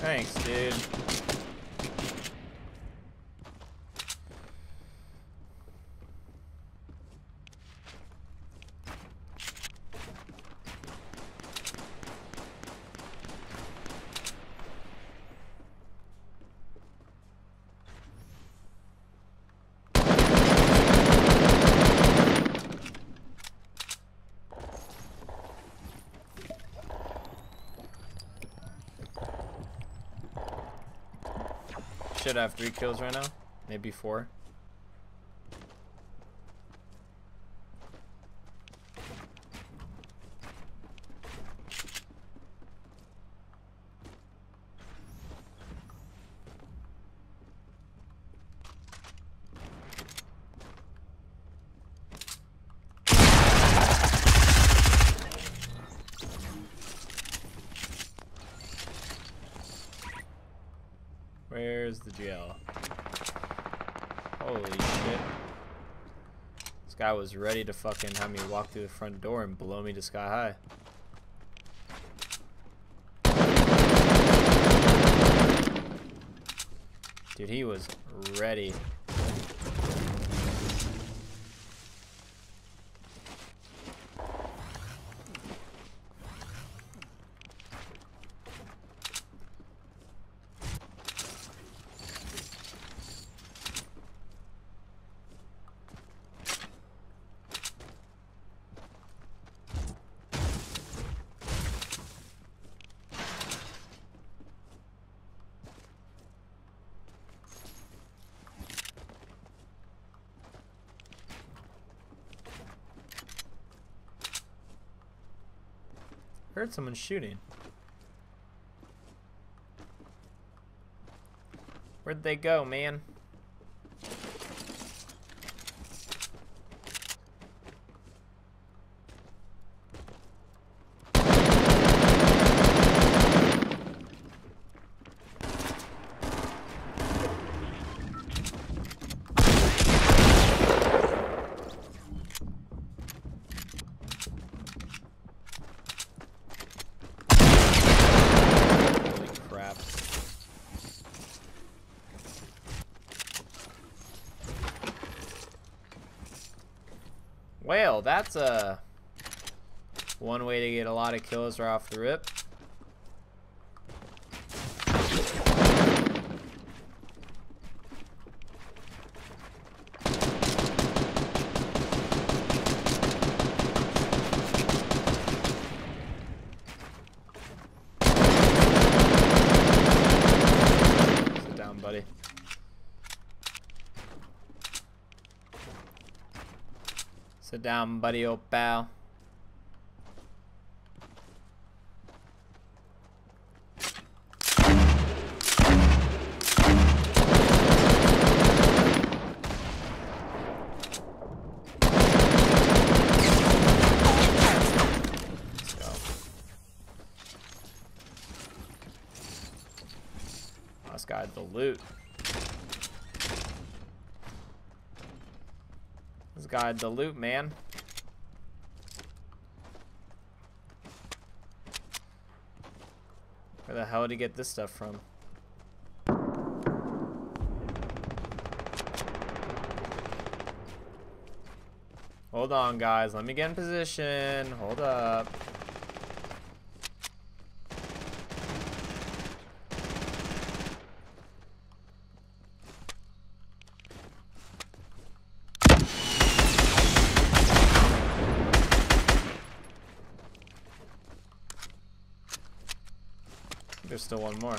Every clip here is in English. Thanks, dude. Should have 3 kills right now, maybe 4. I was ready to fucking have me walk through the front door and blow me to sky high. Dude, he was ready. Heard someone shooting. Where'd they go, man? Well, that's one way to get a lot of kills right off the rip. Sit down, buddy. Sit down, buddy, old pal. Let's go. Got the loot. Got the loot, man. Where the hell did he get this stuff from? Hold on, guys. Let me get in position. Hold up. There's still one more.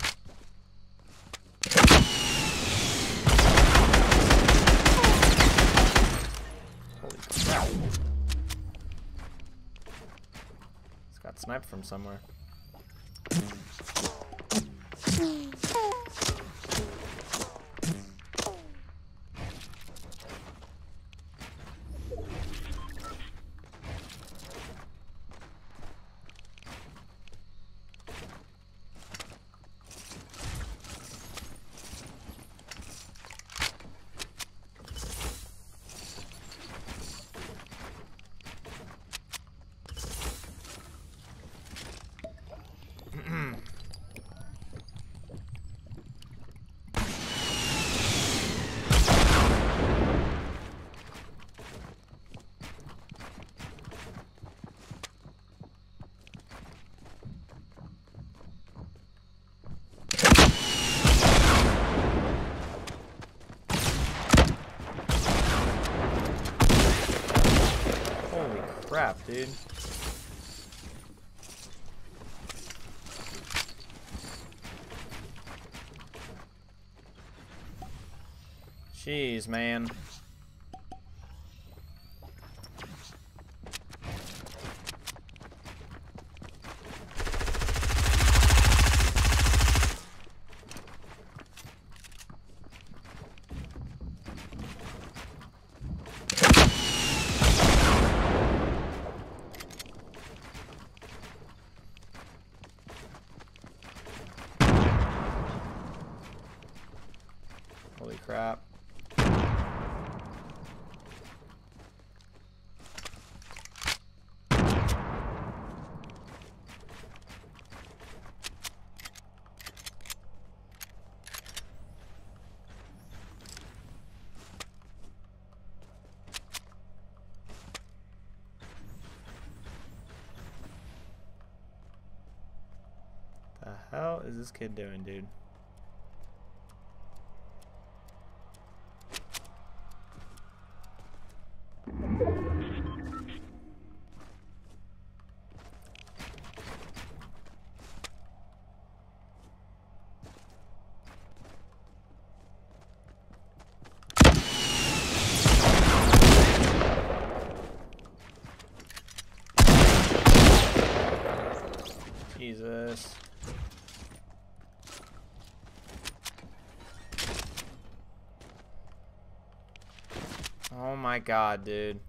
Holy crap. It's got sniped from somewhere. dude. Jeez, man. Holy crap. How is this kid doing, dude? Jesus. Oh my God, dude.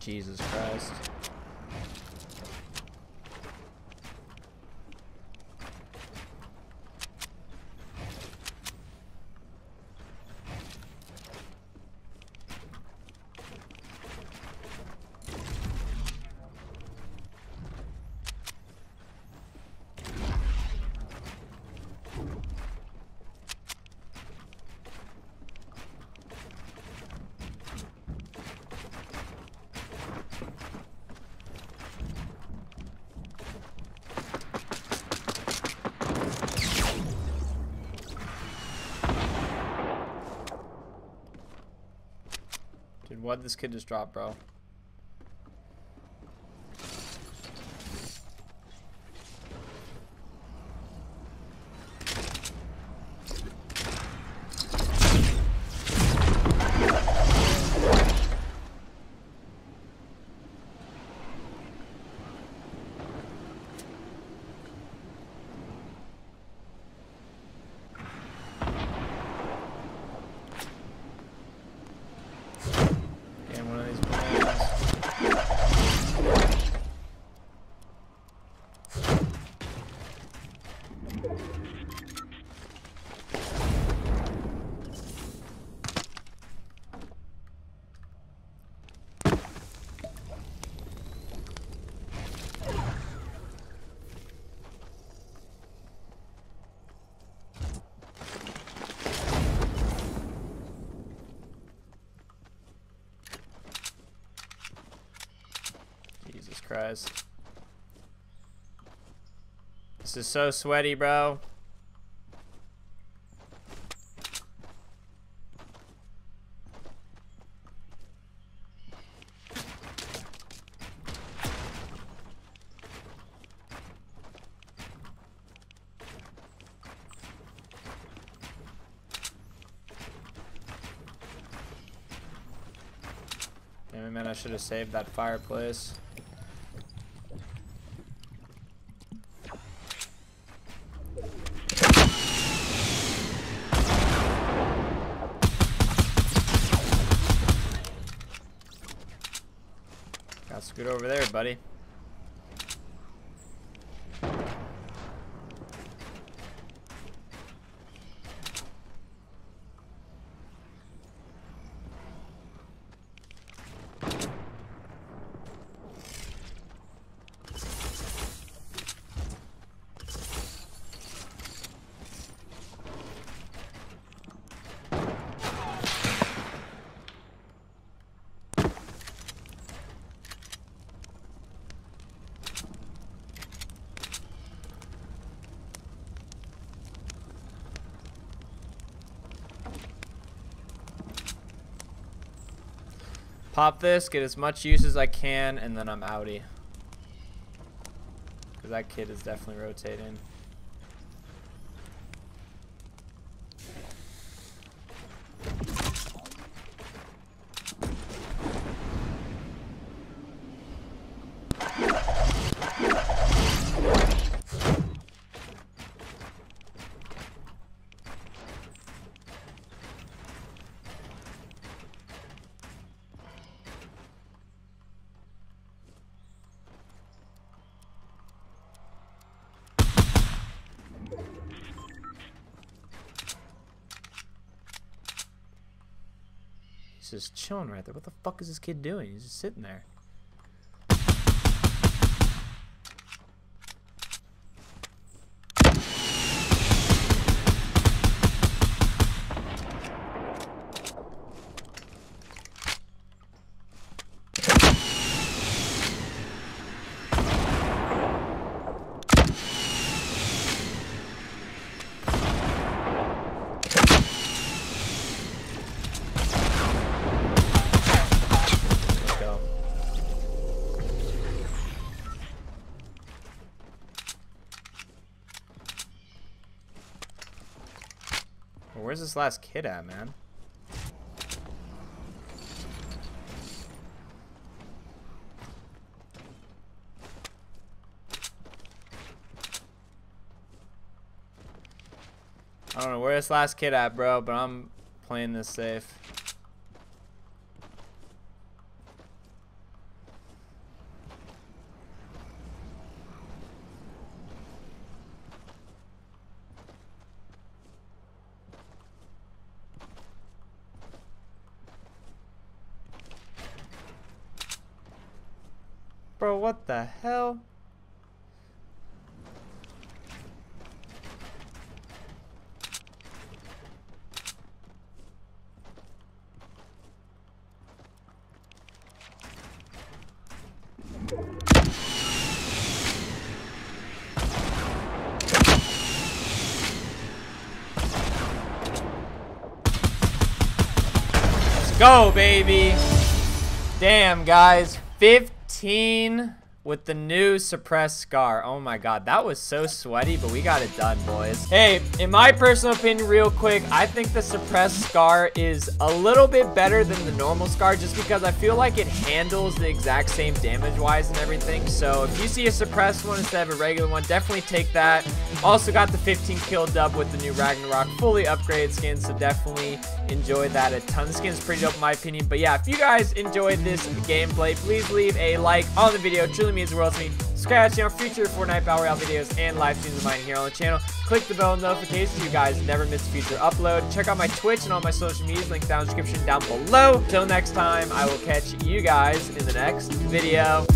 Jesus Christ. What'd this kid just drop, bro? Christ. This is so sweaty, bro. Damn it, man, I should have saved that fireplace. Got scoot over there, buddy. Pop this, get as much use as I can, and then I'm outie. Because that kid is definitely rotating. Just chilling right there. What the fuck is this kid doing? He's just sitting there. Where's this last kid at, man? I don't know where this last kid at, bro, but I'm playing this safe. Bro, what the hell? Let's go, baby. Damn, guys. 15 with the new suppressed SCAR. Oh my god, that was so sweaty, but we got it done, boys. Hey, in my personal opinion, real quick, I think the suppressed SCAR is a little bit better than the normal SCAR, just because I feel like it handles the exact same damage wise and everything. So if you see a suppressed one instead of a regular one, definitely take that. Also got the 15 kill dub with the new Ragnarok fully upgraded skin, so definitely enjoyed that a ton. The skin's pretty dope in my opinion. But yeah, if you guys enjoyed this gameplay, please leave a like on the video. It truly means the world to me. Subscribe to the channel for future Fortnite Battle Royale videos and live streams of mine here on the channel. Click the bell notification so you guys never miss a future upload. Check out my Twitch and all my social medias, linked down in the description down below. Till next time, I will catch you guys in the next video.